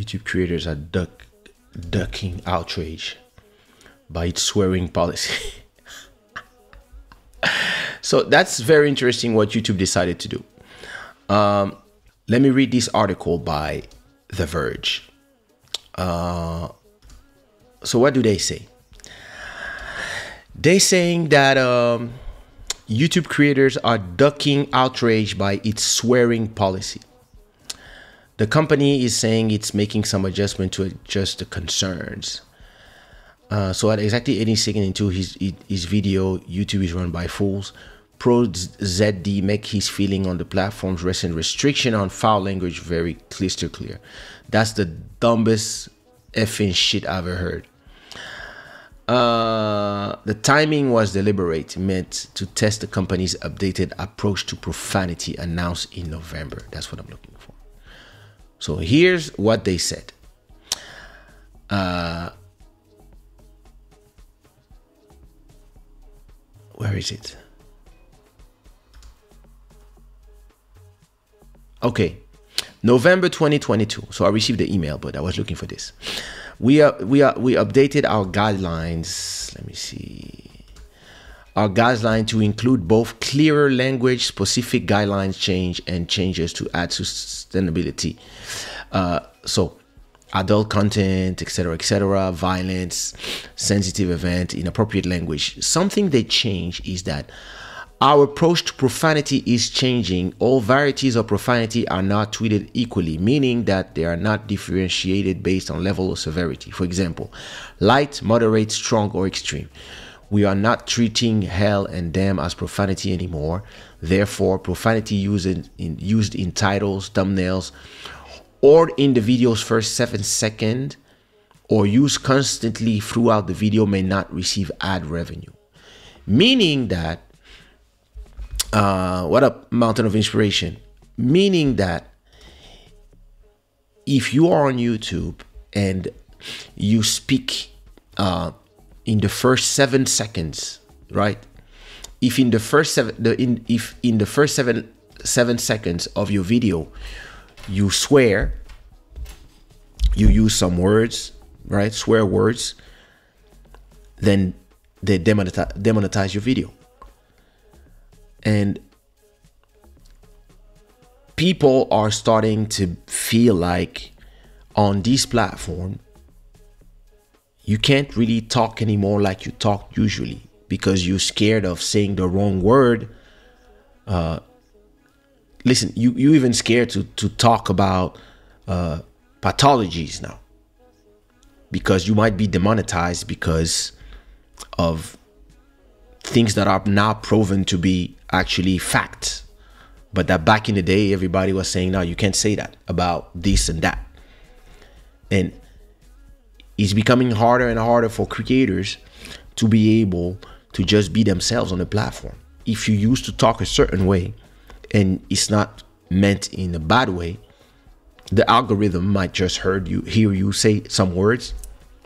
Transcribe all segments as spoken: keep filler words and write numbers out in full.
YouTube creators are duck, ducking outrage by its swearing policy. So that's very interesting what YouTube decided to do. Um, let me read this article by The Verge. Uh, so what do they say? They saying that um, YouTube creators are ducking outrage by its swearing policy. The company is saying it's making some adjustment to adjust the concerns. Uh, so at exactly eighty seconds into his, his video, YouTube is run by fools. ProZD make his feeling on the platform's recent restriction on foul language very crystal clear. That's the dumbest effing shit I've ever heard. Uh, the timing was deliberate, meant to test the company's updated approach to profanity announced in November. That's what I'm looking for. So here's what they said. Uh, where is it? Okay, November twenty twenty-two. So I received the email, but I was looking for this. We are we are we updated our guidelines. Let me see. Our guideline to include both clearer language, specific guidelines change, and changes to add sustainability. Uh, so adult content, et cetera, et cetera, violence, sensitive event, inappropriate language. Something they change is that our approach to profanity is changing. All varieties of profanity are not treated equally, meaning that they are not differentiated based on level or severity. For example, light, moderate, strong, or extreme. We are not treating hell and damn as profanity anymore. Therefore, profanity used in, in, used in titles, thumbnails, or in the video's first seven seconds, or used constantly throughout the video may not receive ad revenue. Meaning that Uh, what a mountain of inspiration, meaning that if you are on YouTube and you speak uh, in the first seven seconds, right? If in the first seven, the, in, if in the first seven seven seconds of your video, you swear, you use some words, right? Swear words, then they demonetize, demonetize your video. And people are starting to feel like on this platform, you can't really talk anymore like you talk usually because you're scared of saying the wrong word. Uh, listen, you, you're even scared to, to talk about uh, pathologies now because you might be demonetized because of things that are now proven to be actually fact, but that back in the day everybody was saying, no, you can't say that about this and that. And it's becoming harder and harder for creators to be able to just be themselves on the platform. If you used to talk a certain way and it's not meant in a bad way, the algorithm might just heard you hear you say some words,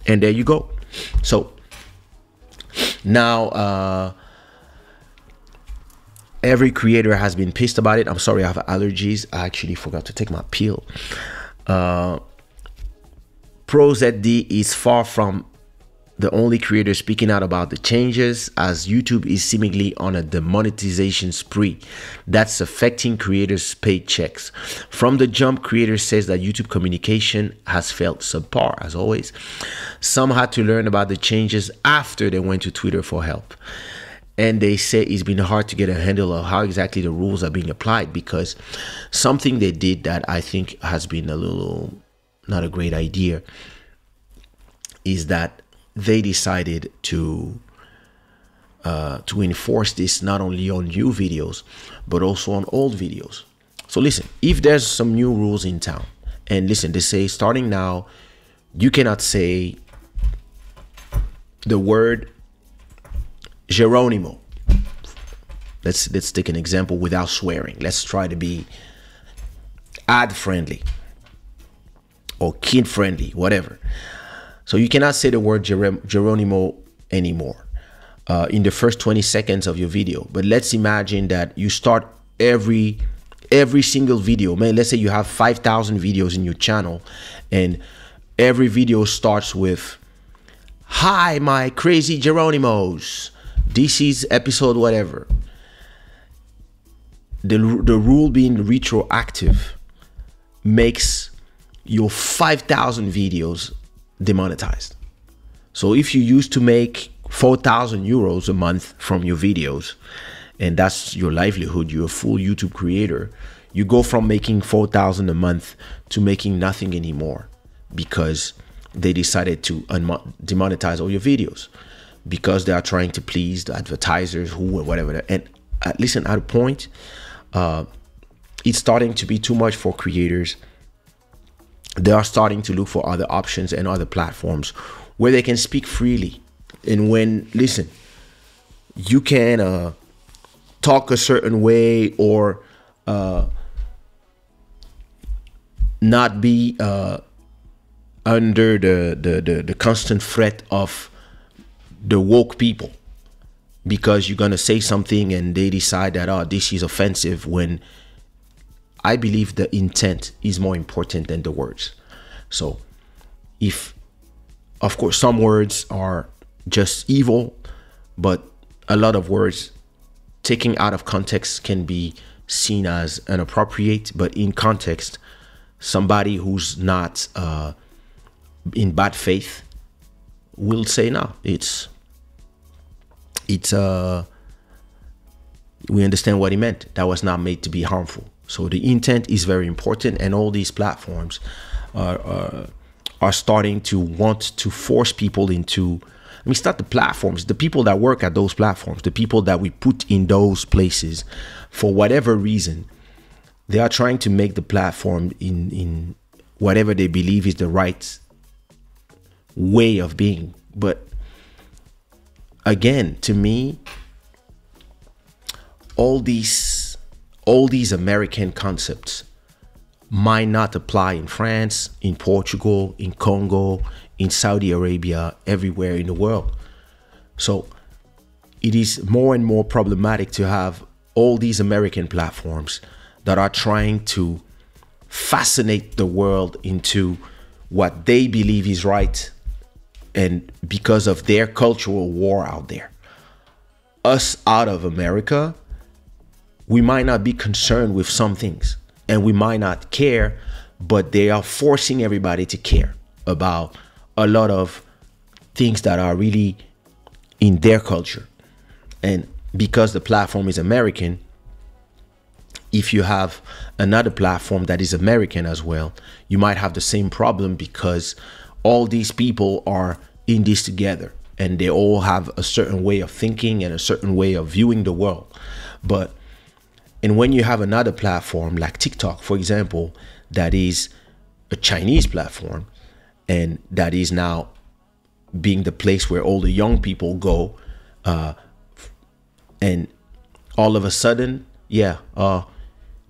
and there you go. So now uh every creator has been pissed about it. I'm sorry, I have allergies. I actually forgot to take my pill. Uh, ProZD is far from the only creator speaking out about the changes, as YouTube is seemingly on a demonetization spree that's affecting creators' paychecks. From the jump, creators says that YouTube communication has felt subpar, as always. Some had to learn about the changes after they went to Twitter for help. And they say it's been hard to get a handle of how exactly the rules are being applied, because something they did that I think has been a little not a great idea is that they decided to uh, to enforce this not only on new videos, but also on old videos. So listen, if there's some new rules in town, and listen, they say starting now, you cannot say the word Geronimo. Let's let's take an example without swearing. Let's try to be ad friendly or kid friendly, whatever. So you cannot say the word Ger- Geronimo anymore uh, in the first twenty seconds of your video. But let's imagine that you start every every single video, man, let's say you have five thousand videos in your channel and every video starts with, hi, my crazy Geronimos, this is episode whatever. The, the rule being retroactive makes your five thousand videos demonetized. So if you used to make four thousand euros a month from your videos, and that's your livelihood, you're a full YouTube creator, you go from making four thousand a month to making nothing anymore because they decided to demonetize all your videos because they are trying to please the advertisers who or whatever. And uh, listen, at a point, uh, it's starting to be too much for creators. They are starting to look for other options and other platforms where they can speak freely. And when, listen, you can uh, talk a certain way or uh, not be uh, under the, the, the, the constant threat of the woke people because you're going to say something and they decide that, oh, this is offensive, when I believe the intent is more important than the words. So if, of course, some words are just evil, but a lot of words taken out of context can be seen as inappropriate, but in context, somebody who's not uh, in bad faith will say, no, it's, it's, uh, we understand what he meant. That was not made to be harmful. So the intent is very important, and all these platforms are, are, are starting to want to force people into, I mean, it's not the platforms, the people that work at those platforms, the people that we put in those places, for whatever reason, they are trying to make the platform in, in whatever they believe is the right way of being. But again, to me, all these, all these American concepts might not apply in France, in Portugal, in Congo, in Saudi Arabia, everywhere in the world. So it is more and more problematic to have all these American platforms that are trying to fascinate the world into what they believe is right, and because of their cultural war out there. Us out of America, we might not be concerned with some things and we might not care, but they are forcing everybody to care about a lot of things that are really in their culture. And because the platform is American, if you have another platform that is American as well, you might have the same problem because all these people are in this together and they all have a certain way of thinking and a certain way of viewing the world. But, and when you have another platform like TikTok, for example, that is a Chinese platform, and that is now being the place where all the young people go. Uh, and all of a sudden, yeah, uh,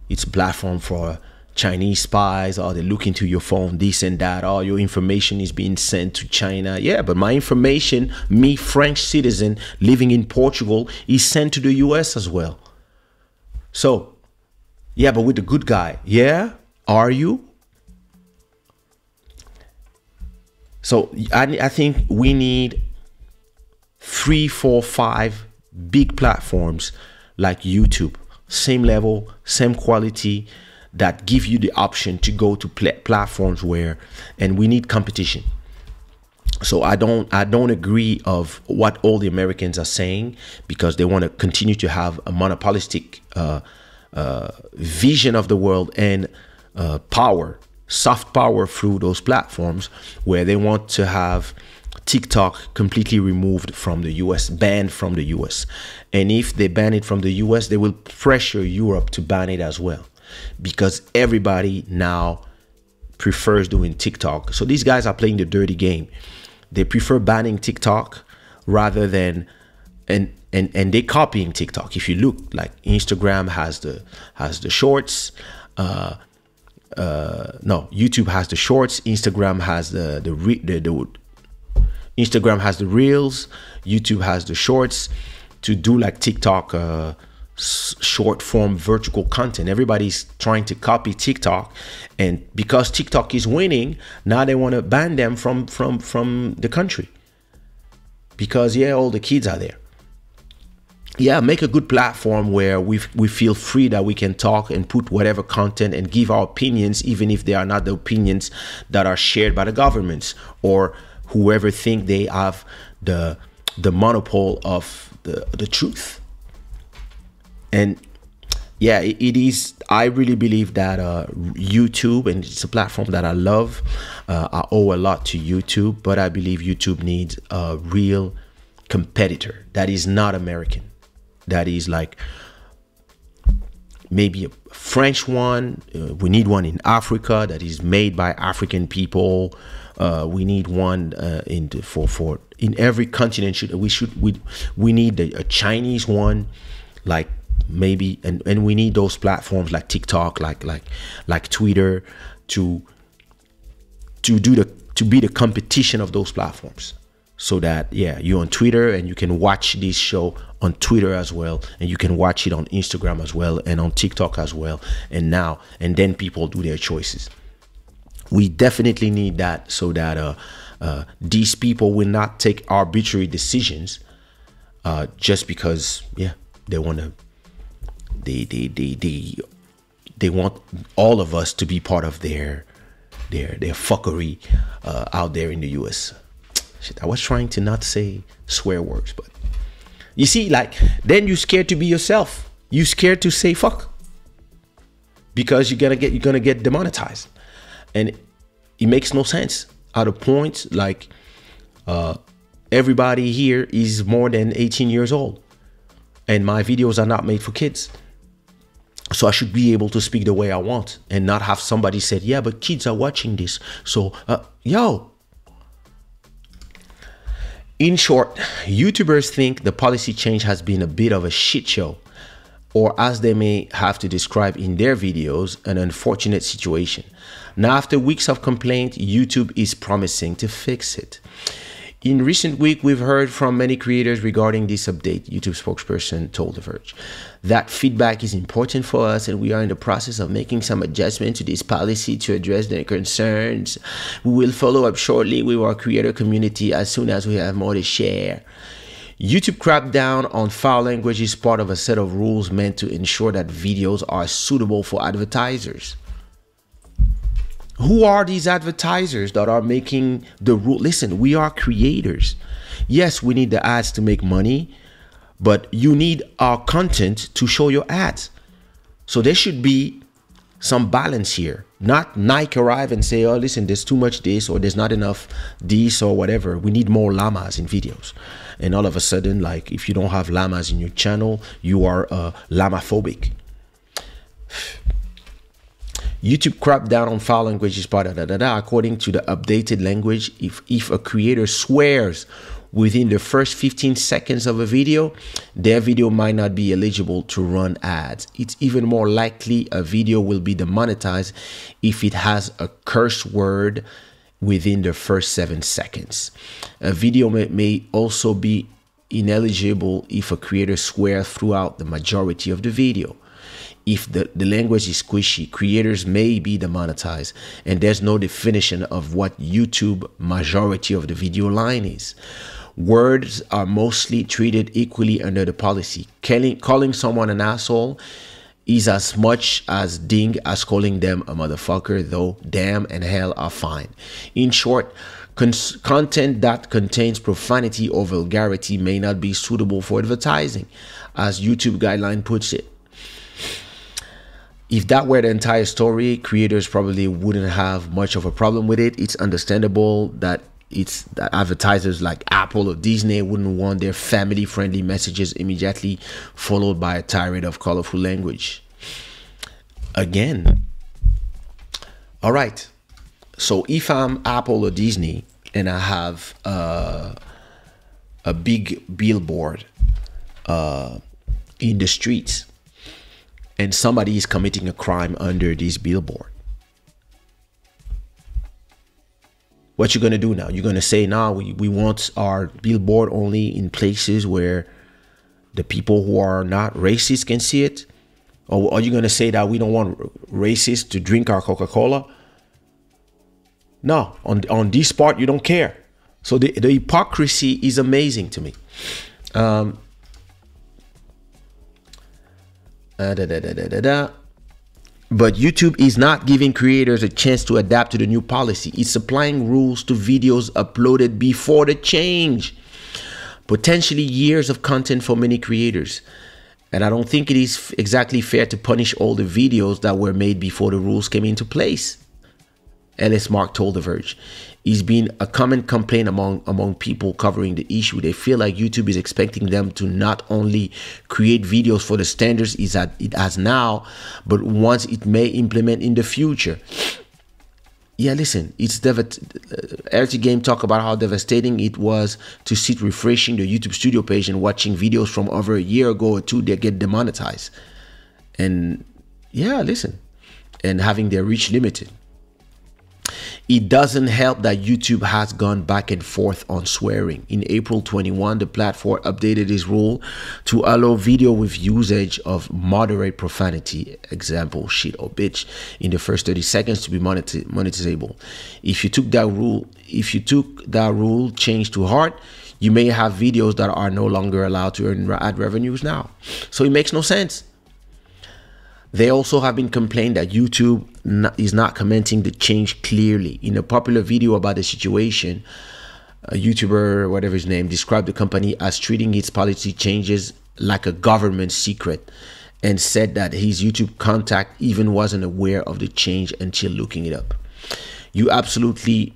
it's a platform for Chinese spies. Oh, they look into your phone, this and that. All your information is being sent to China. Yeah, but my information, me, French citizen living in Portugal, is sent to the U S as well. So, yeah, but with the good guy. Yeah, are you? So I, I think we need three, four, five big platforms like YouTube, same level, same quality, that give you the option to go to pl platforms where, and we need competition. So I don't, I don't agree of what all the Americans are saying because they want to continue to have a monopolistic uh, uh, vision of the world and uh, power. Soft power through those platforms where they want to have TikTok completely removed from the U S, banned from the U S. And if they ban it from the U S, they will pressure Europe to ban it as well because everybody now prefers doing TikTok. So these guys are playing the dirty game. They prefer banning TikTok rather than, and and and they copying TikTok. If you look, like Instagram has the has the shorts, uh uh no YouTube has the shorts, Instagram has the the, re the the Instagram has the reels, YouTube has the shorts. To do like TikTok uh short form vertical content. Everybody's trying to copy TikTok, and because TikTok is winning, now they want to ban them from from from the country, because yeah, all the kids are there. Yeah, make a good platform where we we feel free, that we can talk and put whatever content and give our opinions, even if they are not the opinions that are shared by the governments or whoever think they have the the monopole of the the truth. And yeah, it, it is. I really believe that uh, YouTube, and it's a platform that I love. Uh, I owe a lot to YouTube, but I believe YouTube needs a real competitor that is not American. That is like maybe a French one. Uh, we need one in Africa that is made by African people. Uh, we need one uh, in the, for for in every continent. Should we should we we need a, a Chinese one, like maybe, and and we need those platforms like TikTok, like like like Twitter, to to do the to be the competition of those platforms. So that, yeah, you're on Twitter and you can watch this show on Twitter as well, and you can watch it on Instagram as well, and on TikTok as well, and now and then people do their choices. We definitely need that, so that uh, uh, these people will not take arbitrary decisions uh, just because, yeah, they want to. They they they they they want all of us to be part of their their their fuckery uh, out there in the U S I was trying to not say swear words, but you see, like, then you're scared to be yourself. You're scared to say fuck, because you're gonna get you're gonna get demonetized, and it, it makes no sense. At a point, like, uh, everybody here is more than eighteen years old, and my videos are not made for kids. So I should be able to speak the way I want, and not have somebody said, "Yeah, but kids are watching this." So, uh, yo. In short, YouTubers think the policy change has been a bit of a shit show, or as they may have to describe in their videos, an unfortunate situation. Now, after weeks of complaint, YouTube is promising to fix it. In recent week, we've heard from many creators regarding this update, YouTube spokesperson told The Verge. That feedback is important for us, and we are in the process of making some adjustments to this policy to address their concerns. We will follow up shortly with our creator community as soon as we have more to share. YouTube crackdown on foul language is part of a set of rules meant to ensure that videos are suitable for advertisers. Who are these advertisers that are making the rule? Listen, we are creators. Yes, we need the ads to make money, but you need our content to show your ads. So there should be some balance here. Not Nike arrive and say, oh, listen, there's too much this, or there's not enough this, or whatever. We need more llamas in videos. And all of a sudden, like, if you don't have llamas in your channel, you are uh, llama-phobic. YouTube cracked down on foul language is part of da, da, da. According to the updated language, if, if a creator swears within the first fifteen seconds of a video, their video might not be eligible to run ads. It's even more likely a video will be demonetized if it has a curse word within the first seven seconds. A video may, may also be ineligible if a creator swears throughout the majority of the video. If the, the language is squishy, creators may be demonetized, and there's no definition of what YouTube majority of the video line is. Words are mostly treated equally under the policy. Calling, calling someone an asshole is as much as ding as calling them a motherfucker, though damn and hell are fine. In short, content that contains profanity or vulgarity may not be suitable for advertising, as YouTube guideline puts it. If that were the entire story, creators probably wouldn't have much of a problem with it. It's understandable that it's that advertisers like Apple or Disney wouldn't want their family-friendly messages immediately followed by a tirade of colorful language. Again, all right. So if I'm Apple or Disney and I have uh, a big billboard uh, in the streets, and somebody is committing a crime under this billboard, what you're gonna do now? You're gonna say, now we, we want our billboard only in places where the people who are not racist can see it? Or are you going to say that we don't want racists to drink our Coca-Cola? No, on, on this part, you don't care. So the, the hypocrisy is amazing to me. Um, uh, da, da, da, da, da, da. But YouTube is not giving creators a chance to adapt to the new policy. It's supplying rules to videos uploaded before the change. Potentially years of content for many creators. And I don't think it is exactly fair to punish all the videos that were made before the rules came into place. Ellis Mark told The Verge. It's been a common complaint among, among people covering the issue. They feel like YouTube is expecting them to not only create videos for the standards it has now, but once it may implement in the future. Yeah, listen, it's R T Game talked about how devastating it was to sit refreshing the YouTube studio page and watching videos from over a year ago or two that get demonetized. And yeah, listen, and having their reach limited. It doesn't help that YouTube has gone back and forth on swearing. In April twenty-first, the platform updated its rule to allow video with usage of moderate profanity, example, shit or bitch, in the first thirty seconds to be monetizable. If you took that rule, if you took that rule change to heart, you may have videos that are no longer allowed to earn ad revenues now. So it makes no sense. They also have been complained that YouTube not, is not commenting the change clearly. In a popular video about the situation, a YouTuber, whatever his name, described the company as treating its policy changes like a government secret and said that his YouTube contact even wasn't aware of the change until looking it up. You absolutely,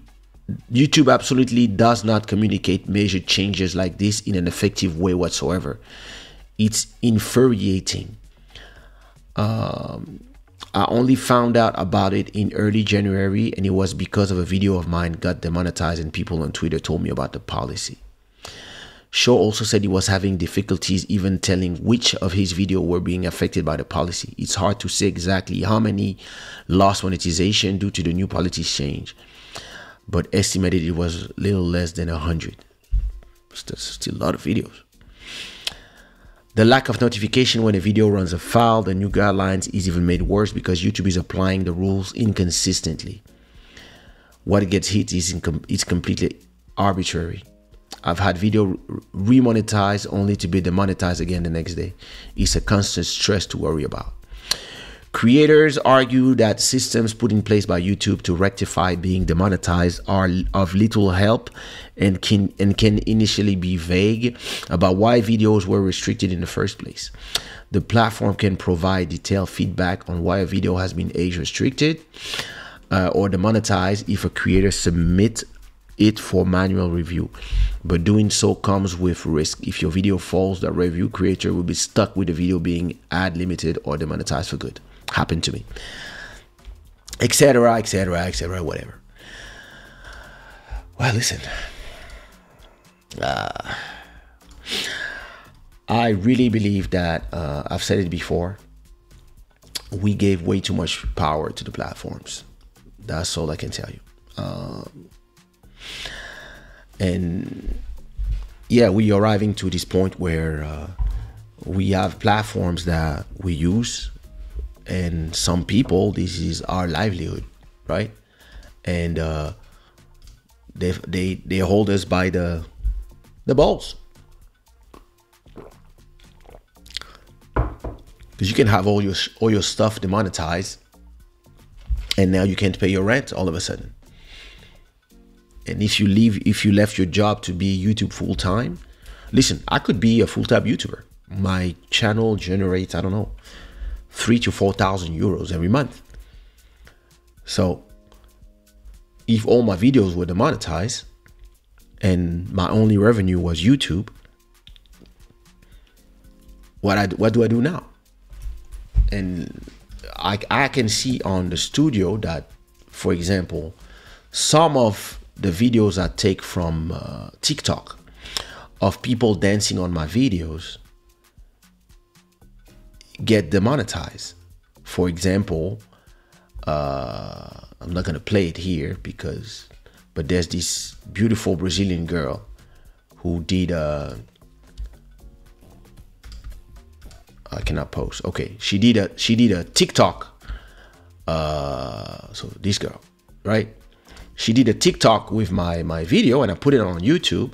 YouTube absolutely does not communicate major changes like this in an effective way whatsoever. It's infuriating. Um, I only found out about it in early January, and it was because of a video of mine got demonetized and people on Twitter told me about the policy. Shaw also said he was having difficulties even telling which of his videos were being affected by the policy. It's hard to say exactly how many lost monetization due to the new policy change, but estimated it was little less than one hundred. That's still a lot of videos. The lack of notification when a video runs afoul, the new guidelines is even made worse because YouTube is applying the rules inconsistently. What gets hit is incom it's completely arbitrary. I've had video remonetized only to be demonetized again the next day. It's a constant stress to worry about. Creators argue that systems put in place by YouTube to rectify being demonetized are of little help and can, and can initially be vague about why videos were restricted in the first place. The platform can provide detailed feedback on why a video has been age restricted uh, or demonetized if a creator submits it for manual review, but doing so comes with risk. If your video falls, the review creator will be stuck with the video being ad limited or demonetized for good. Happened to me, etc, etc, etc, whatever. Well, listen, uh, I really believe that uh, I've said it before, we gave way too much power to the platforms. That's all I can tell you. um, and yeah, we are arriving to this point where uh, we have platforms that we use. And some people, this is our livelihood, right? And uh, they they they hold us by the the balls, because you can have all your all your stuff demonetized, and now you can't pay your rent all of a sudden. And if you leave, if you left your job to be YouTube full time, listen, I could be a full time YouTuber. My channel generates, I don't know, three to four thousand euros every month. So if all my videos were demonetized and my only revenue was YouTube, what I what do I do now? And I I can see on the studio that, for example, some of the videos I take from uh, TikTok of people dancing on my videos get demonetized. For example, uh, I'm not gonna play it here because, but there's this beautiful Brazilian girl who did uh, I cannot post. Okay, she did a she did a TikTok. Uh, so this girl, right? She did a TikTok with my my video, and I put it on YouTube.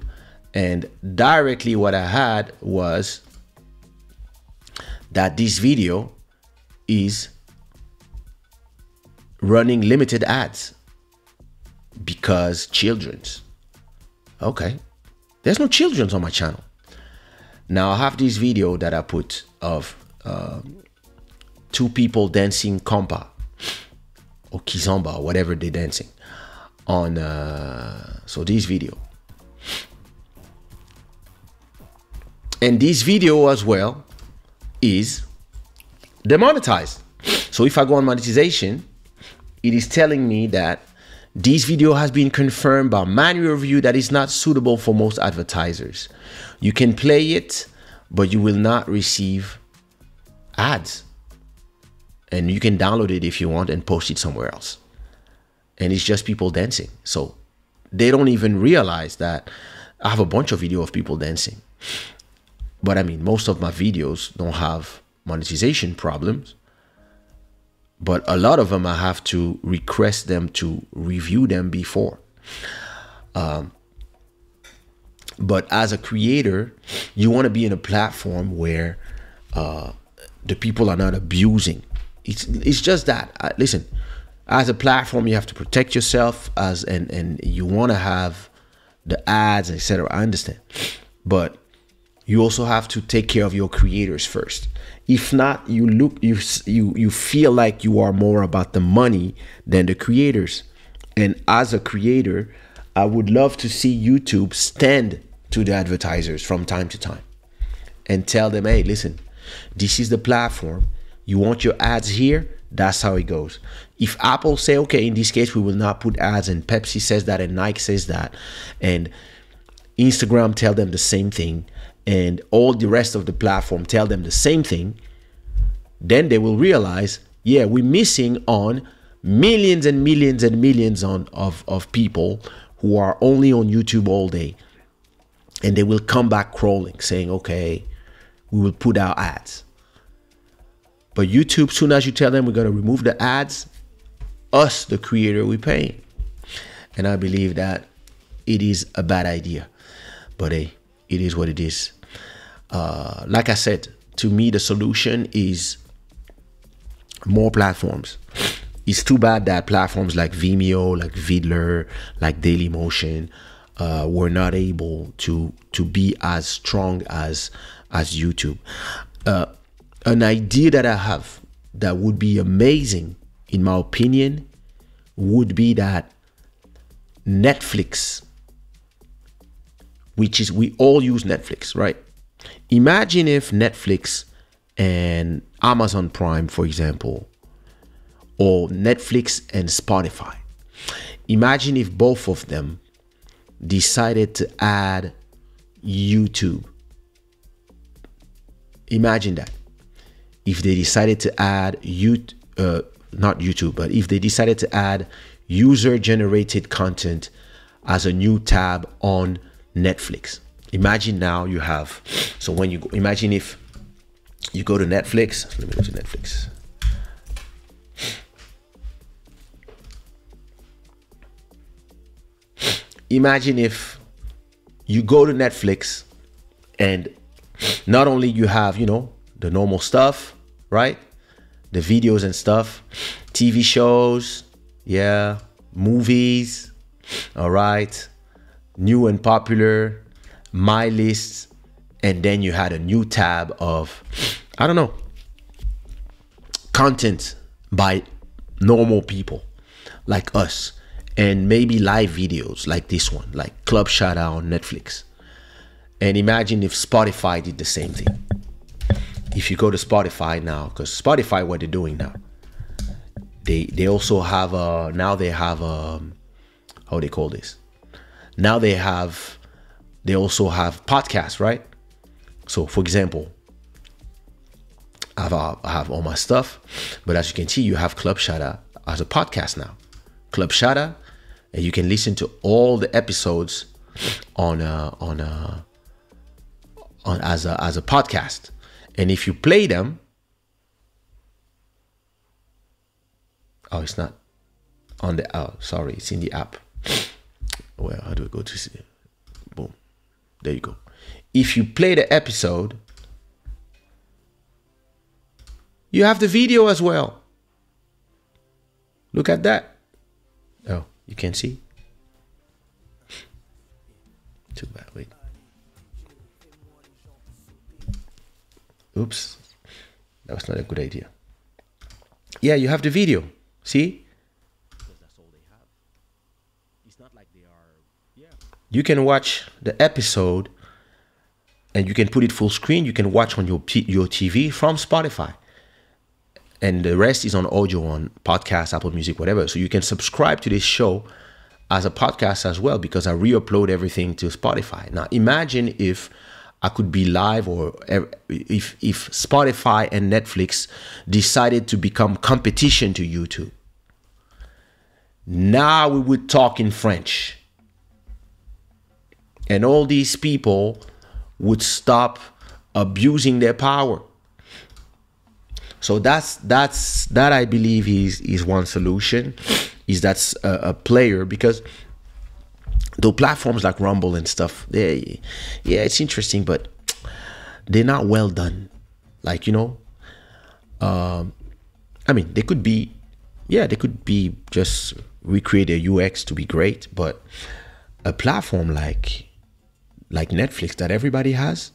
And directly, what I had was that this video is running limited ads because children's. Okay, there's no children's on my channel. Now I have this video that I put of uh, two people dancing compa or kizomba, or whatever they're dancing on. Uh, so this video. And this video as well is demonetized. So if I go on monetization, it is telling me that this video has been confirmed by manual review that is not suitable for most advertisers. You can play it, but you will not receive ads. And you can download it if you want and post it somewhere else. And it's just people dancing. So they don't even realize that I have a bunch of video of people dancing. But I mean, most of my videos don't have monetization problems, but a lot of them I have to request them to review them before. Um, but as a creator, you want to be in a platform where uh, the people are not abusing. It's, it's just that, I, listen, as a platform, you have to protect yourself as and, and you want to have the ads, et cetera. I understand, but you also have to take care of your creators first. If not, you look, you, you, you feel like you are more about the money than the creators. And as a creator, I would love to see YouTube stand to the advertisers from time to time and tell them, hey, listen, this is the platform. You want your ads here? That's how it goes. If Apple say, okay, in this case, we will not put ads, and Pepsi says that, and Nike says that, and Instagram tell them the same thing, and all the rest of the platform tell them the same thing, then they will realize, yeah, we're missing on millions and millions and millions on, of, of people who are only on YouTube all day. And they will come back crawling saying, okay, we will put our ads. But YouTube, soon as you tell them we're going to remove the ads, us, the creator, we pay. And I believe that it is a bad idea. But hey, it is what it is. Uh, like I said, to me, the solution is more platforms. It's too bad that platforms like Vimeo, like Viddler, like Daily Motion uh, were not able to to be as strong as as YouTube. Uh, an idea that I have that would be amazing, in my opinion, would be that Netflix, which is, we all use Netflix, right? Imagine if Netflix and Amazon Prime, for example, or Netflix and Spotify, imagine if both of them decided to add YouTube. Imagine that. If they decided to add, you, uh, not YouTube, but if they decided to add user-generated content as a new tab on Netflix. Imagine now you have, so when you go, imagine if you go to Netflix, let me go to Netflix. Imagine if you go to Netflix and not only you have, you know, the normal stuff, right? The videos and stuff, T V shows, yeah, movies, all right. New and popular, my lists, and then you had a new tab of, I don't know, content by normal people like us, and maybe live videos like this one, like Club Shada on Netflix. And imagine if Spotify did the same thing. If you go to Spotify now, because Spotify, what they're doing now, they they also have a, now they have a, how they call this? Now they have, they also have podcasts, right? So for example, I have, I have all my stuff, but as you can see, you have Club Shada as a podcast now. Club Shada, and you can listen to all the episodes on, uh, on, uh, on as a, as a podcast. And if you play them, oh, it's not on the, oh, sorry, it's in the app. Well, how do we go to see? Boom, there you go. If you play the episode, you have the video as well. Look at that. Oh, you can see. Too bad, wait. Oops, that was not a good idea. Yeah, you have the video, see? That's all they have. It's not like they are, yeah. You can watch the episode and you can put it full screen. You can watch on your, your T V from Spotify. And the rest is on audio, on podcasts, Apple Music, whatever. So you can subscribe to this show as a podcast as well, because I re-upload everything to Spotify. Now imagine if I could be live, or if, if Spotify and Netflix decided to become competition to YouTube. Now we would talk in French. And all these people would stop abusing their power. So that's, that's, that I believe is, is one solution, is that's a, a player, because though platforms like Rumble and stuff, they, yeah, it's interesting, but they're not well done. Like, you know, um, I mean, they could be, yeah, they could be just recreate their U X to be great, but a platform like, like Netflix that everybody has,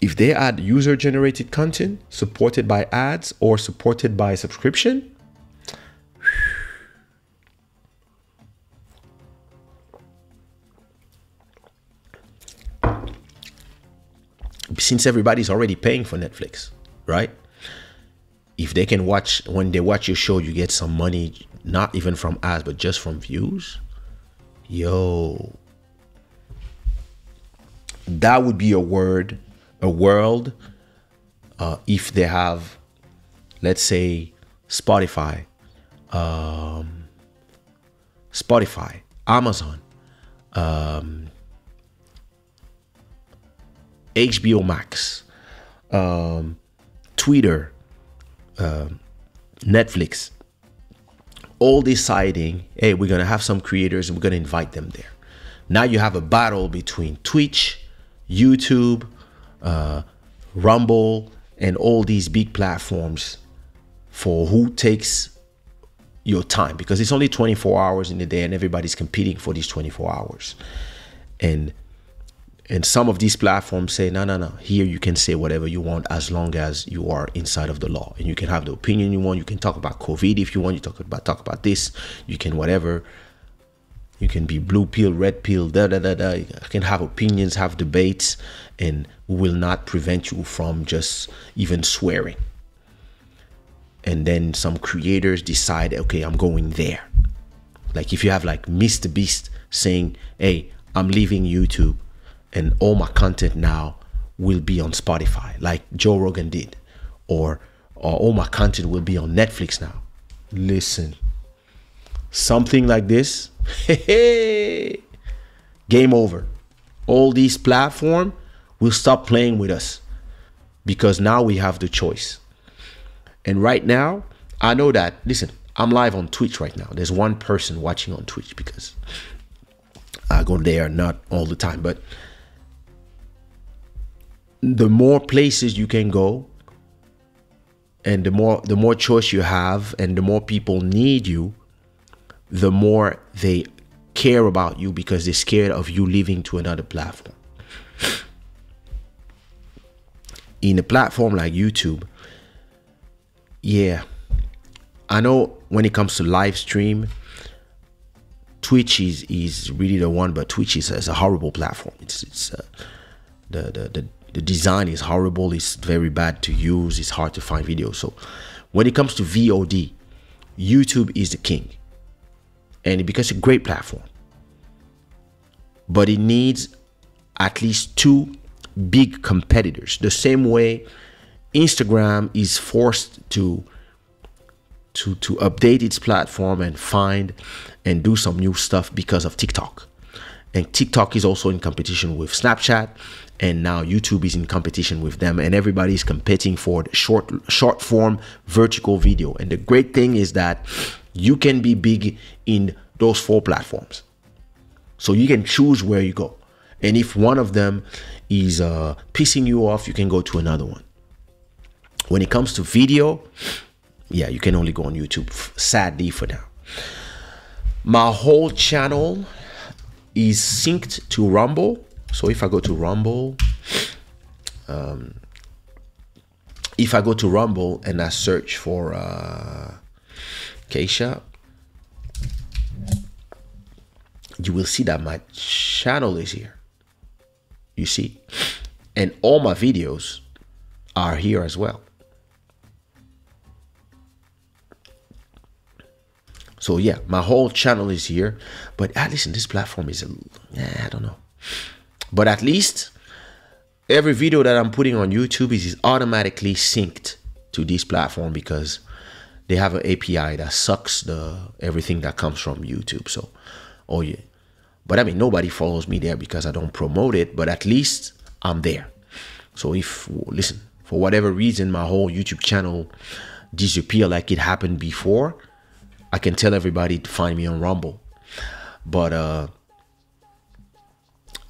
if they add user-generated content supported by ads or supported by subscription, since everybody's already paying for Netflix, right? If they can watch, when they watch your show, you get some money, not even from ads, but just from views. Yo, that would be a word, a world, uh, if they have, let's say, Spotify, um, Spotify, Amazon, um, H B O Max, um, Twitter, uh, Netflix, all deciding, hey, we're going to have some creators and we're going to invite them there. Now you have a battle between Twitch, YouTube, uh, Rumble, and all these big platforms for who takes your time, because it's only twenty-four hours in the day and everybody's competing for these twenty-four hours. And And some of these platforms say, no, no, no, here you can say whatever you want as long as you are inside of the law. And you can have the opinion you want. You can talk about COVID if you want. You talk about talk about this. You can whatever. You can be blue pill, red pill, da, da, da, da. You can have opinions, have debates, and will not prevent you from just even swearing. And then some creators decide, okay, I'm going there. Like if you have like MrBeast saying, hey, I'm leaving YouTube, and all my content now will be on Spotify, like Joe Rogan did, or, or all my content will be on Netflix now. Listen, something like this, hey, game over. All these platforms will stop playing with us, because now we have the choice. And right now, I know that, listen, I'm live on Twitch right now. There's one person watching on Twitch, because I go there, not all the time, but the more places you can go, and the more the more choice you have, and the more people need you, the more they care about you, because they're scared of you leaving to another platform. In a platform like YouTube, yeah, I know when it comes to live stream, Twitch is, is really the one, but Twitch is, is a horrible platform. It's, it's uh, the, the, the The design is horrible, it's very bad to use, it's hard to find videos. So when it comes to V O D, YouTube is the king. And it becomes a great platform. But it needs at least two big competitors. The same way Instagram is forced to, to, to update its platform and find and do some new stuff because of TikTok. And TikTok is also in competition with Snapchat, and now YouTube is in competition with them, and everybody's competing for short short form vertical video. And the great thing is that you can be big in those four platforms, so you can choose where you go. And if one of them is uh, pissing you off, you can go to another one. When it comes to video, yeah, you can only go on YouTube, sadly, for now. My whole channel is synced to Rumble. So if I go to Rumble, um, if I go to Rumble and I search for uh, Kaysha, you will see that my channel is here. You see? And all my videos are here as well. So yeah, my whole channel is here, but at least in this platform is, a, I don't know. But at least every video that I'm putting on YouTube is, is automatically synced to this platform, because they have an A P I that sucks the everything that comes from YouTube. So, oh yeah. But I mean, nobody follows me there because I don't promote it, but at least I'm there. So if, listen, for whatever reason, my whole YouTube channel disappeared like it happened before, I can tell everybody to find me on Rumble. But uh,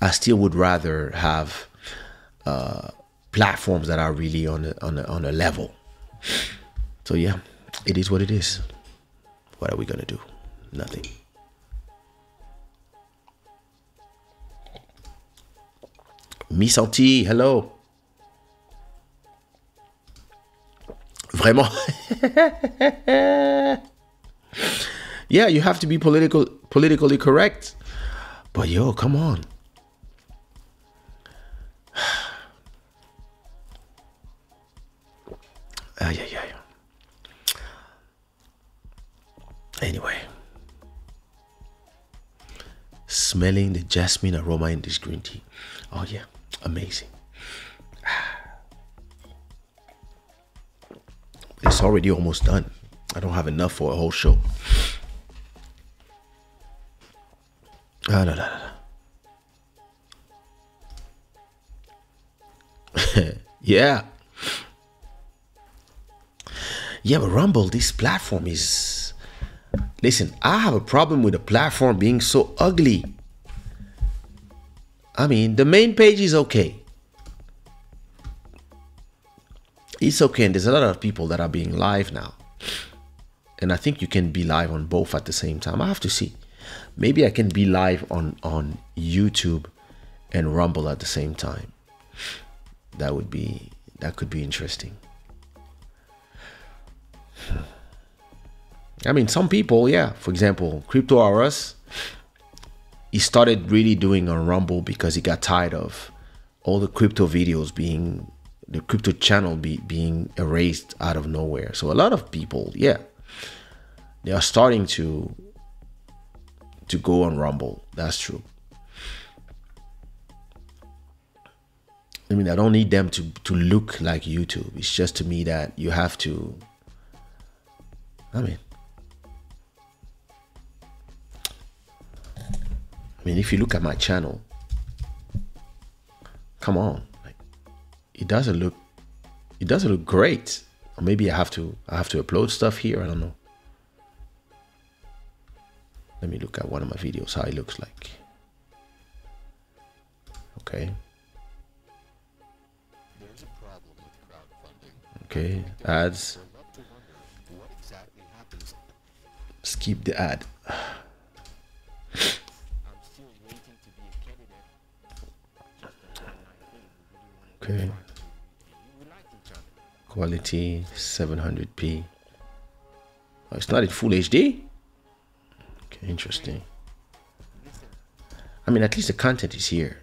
I still would rather have uh, platforms that are really on a, on a, on a level. So yeah, it is what it is. What are we gonna do? Nothing. Miss Anti, hello. Vraiment. Yeah, you have to be political, politically correct. But yo, come on. Uh, yeah, yeah, yeah. Anyway. Smelling the jasmine aroma in this green tea. Oh yeah, amazing. It's already almost done. I don't have enough for a whole show. Ah, no, no, no. Yeah. Yeah, but Rumble, this platform is... Listen, I have a problem with the platform being so ugly. I mean, the main page is okay. It's okay, and there's a lot of people that are being live now. And I think you can be live on both at the same time. I have to see. Maybe I can be live on, on YouTube and Rumble at the same time. That would be, that could be interesting. I mean, some people, yeah. For example, Crypto R Us, he started really doing on Rumble because he got tired of all the crypto videos being, the crypto channel be, being erased out of nowhere. So a lot of people, yeah, they are starting to to go on Rumble. That's true. I mean, I don't need them to, to look like YouTube. It's just to me that you have to, I mean, I mean, if you look at my channel, come on. It doesn't look, it doesn't look great. Or maybe I have to, I have to upload stuff here. I don't know. Let me look at one of my videos, how it looks like. Okay. There's a problem with crowdfunding. Okay, ads. What exactly happens? Skip the ad. I'm still waiting to be a candidate. Okay. Quality seven hundred p. Oh, it's not in full H D? Okay, interesting. I mean, at least the content is here.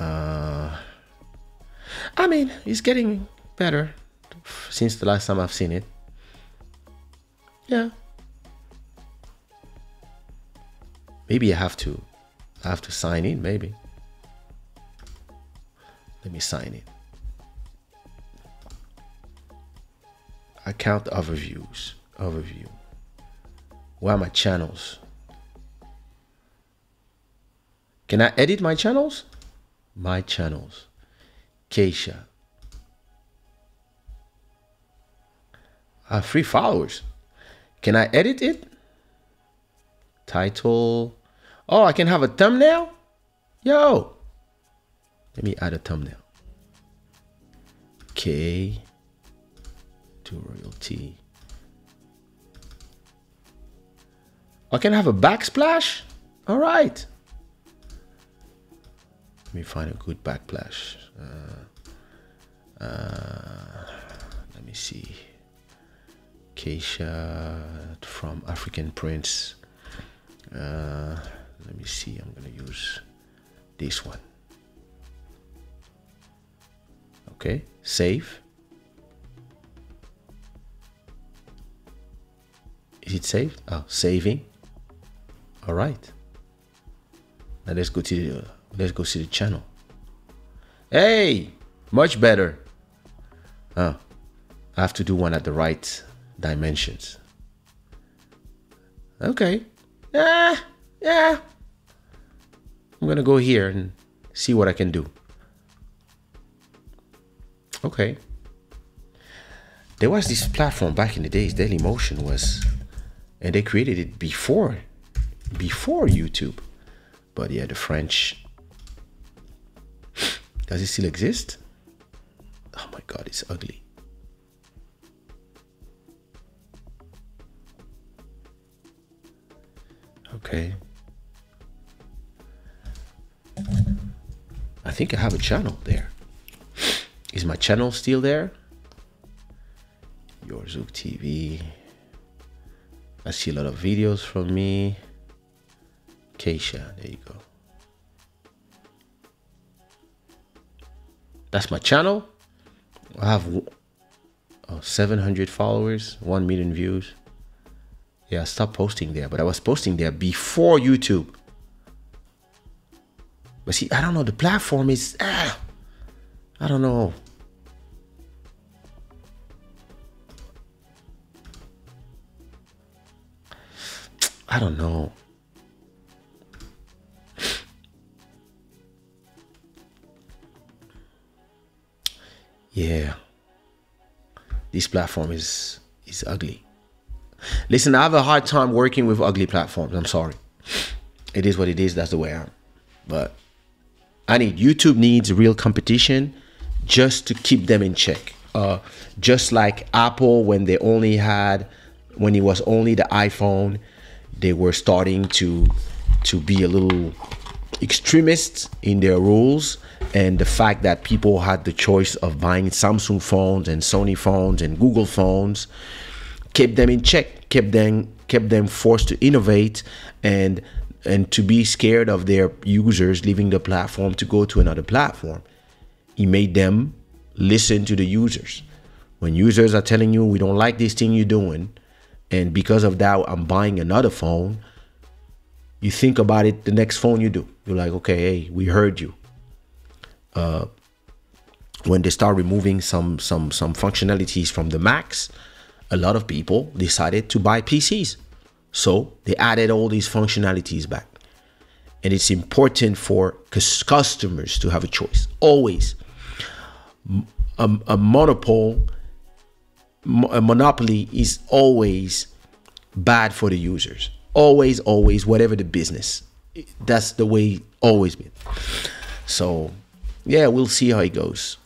Uh, I mean, it's getting better since the last time I've seen it. Yeah. Maybe I have to, I have to sign in, maybe. Let me sign in. Account overviews, overview. Where are my channels? Can I edit my channels? My channels. Kaysha. I have three followers. Can I edit it? Title. Oh, I can have a thumbnail? Yo. Let me add a thumbnail. K to royalty. I can have a backsplash? All right. Let me find a good backsplash. Uh, uh, let me see. Kaysha from African Prince. Uh, let me see. I'm going to use this one. Okay. Save. Is it saved? Oh, saving. All right. Now let's go to the, let's go see the channel. Hey, much better. Oh, I have to do one at the right dimensions. Okay. Yeah, yeah. I'm gonna go here and see what I can do. Okay. There was this platform back in the days, Daily Motion was, and they created it before, before YouTube. But yeah, the French. Does it still exist? Oh my God, it's ugly. Okay. I think I have a channel there. Is my channel still there? Your Zook T V. I see a lot of videos from me. Kaysha, there you go. That's my channel. I have oh, seven hundred followers, one million views. Yeah, I stopped posting there, but I was posting there before YouTube. But see, I don't know, the platform is, ah, I don't know. I don't know. Yeah. This platform is is ugly. Listen, I have a hard time working with ugly platforms. I'm sorry. It is what it is. That's the way I am. But I need, YouTube needs real competition just to keep them in check. Uh, just like Apple, when they only had, when it was only the iPhone, they were starting to, to be a little extremist in their rules. And the fact that people had the choice of buying Samsung phones and Sony phones and Google phones, kept them in check, kept them, kept them forced to innovate and, and to be scared of their users leaving the platform to go to another platform. He made them listen to the users. When users are telling you, we don't like this thing you're doing, and because of that, I'm buying another phone, you think about it, the next phone you do. You're like, okay, hey, we heard you. Uh, when they start removing some, some, some functionalities from the Macs, a lot of people decided to buy P Cs. So they added all these functionalities back. And it's important for customers to have a choice. Always. A, a monopole, a monopoly is always bad for the users. Always, always, whatever the business. That's the way it's always been. So yeah, we'll see how it goes.